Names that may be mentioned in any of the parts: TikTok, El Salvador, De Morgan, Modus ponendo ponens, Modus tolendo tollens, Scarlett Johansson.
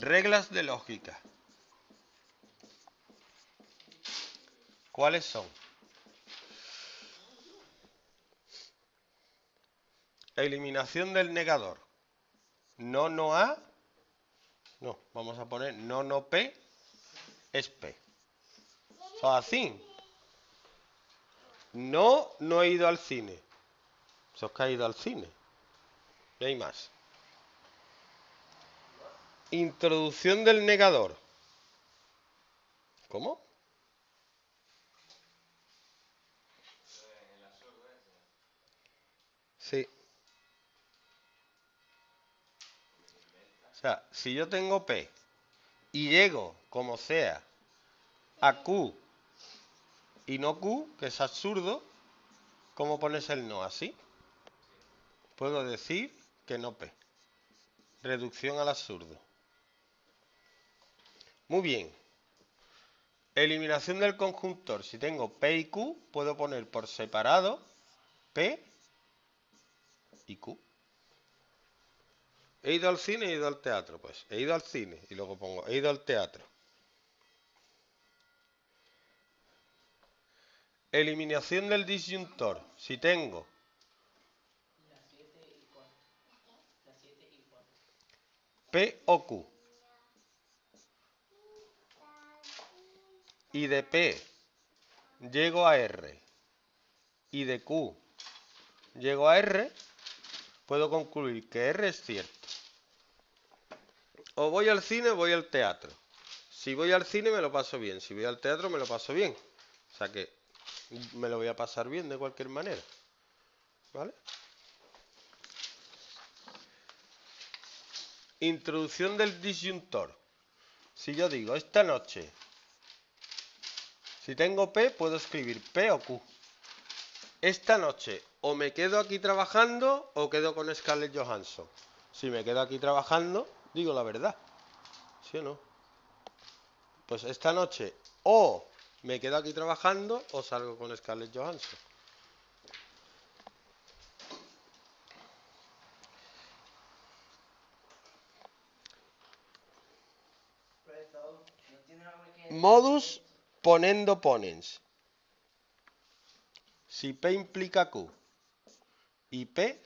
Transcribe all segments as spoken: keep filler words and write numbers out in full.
Reglas de lógica. ¿Cuáles son? Eliminación del negador. No, no A. No, vamos a poner no, no P. Es P. O así. No, no he ido al cine. Eso es que ha ido al cine. No hay más. Introducción del negador. ¿Cómo? Sí. O sea, si yo tengo P y llego, como sea, a Q y no Q, que es absurdo, ¿cómo pones el no? ¿Así? Puedo decir que no P. Reducción al absurdo. Muy bien. Eliminación del conjuntor. Si tengo P y Q, puedo poner por separado P y Q. He ido al cine y he ido al teatro. Pues he ido al cine y luego pongo he ido al teatro. Eliminación del disyuntor. Si tengo P o Q y de P llego a R y de Q llego a R, puedo concluir que R es cierto. O voy al cine o voy al teatro. Si voy al cine me lo paso bien, si voy al teatro me lo paso bien. O sea que me lo voy a pasar bien de cualquier manera. ¿Vale? Introducción del disyuntor. Si yo digo esta noche, si tengo P puedo escribir P o Q. Esta noche o me quedo aquí trabajando o quedo con Scarlett Johansson. Si me quedo aquí trabajando, digo la verdad. ¿Sí o no? Pues esta noche o me quedo aquí trabajando o salgo con Scarlett Johansson. Modus ponendo ponens. Si P implica Q y P,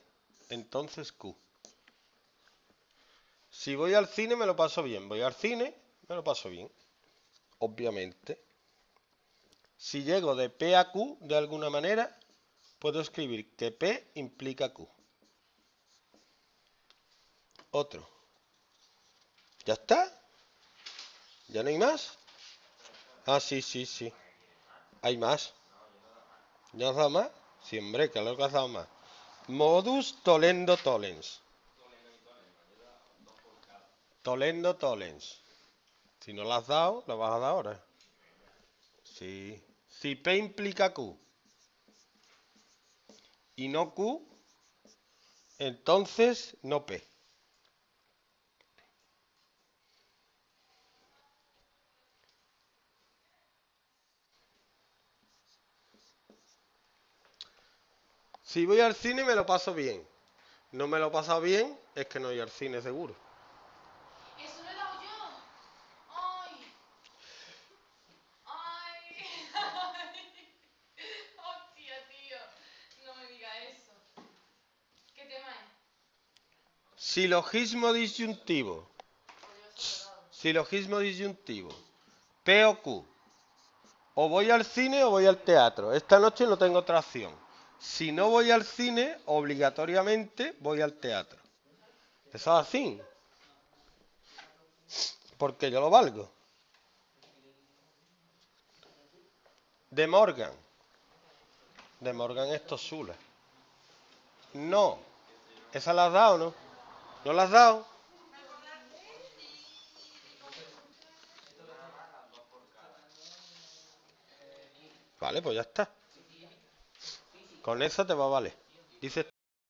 entonces Q. Si voy al cine me lo paso bien. Voy al cine, me lo paso bien. Obviamente. Si llego de P a Q de alguna manera, puedo escribir que P implica Q. Otro. ¿Ya está? ¿Ya no hay más? Ah, sí, sí, sí. Hay más. ¿Ya has dado más? Sí, hombre, claro que has dado más. Modus tolendo tollens. Tolendo tollens. Si no la has dado, la vas a dar ahora. Sí. Si P implica Q y no Q, entonces no P. Si voy al cine me lo paso bien. No me lo he pasado bien, es que no voy al cine seguro. Eso lo he dado yo. Ay. Ay. Hostia, tío. No me digas eso. ¿Qué tema es? Silogismo disyuntivo. Silogismo disyuntivo. P o Q. O voy al cine o voy al teatro. Esta noche no tengo otra opción. Si no voy al cine, obligatoriamente voy al teatro. Eso es así. Porque yo lo valgo. De Morgan. De Morgan es tosula. No. ¿Esa la has dado o no? ¿No la has dado? Vale, pues ya está. Con eso te va a valer. Dices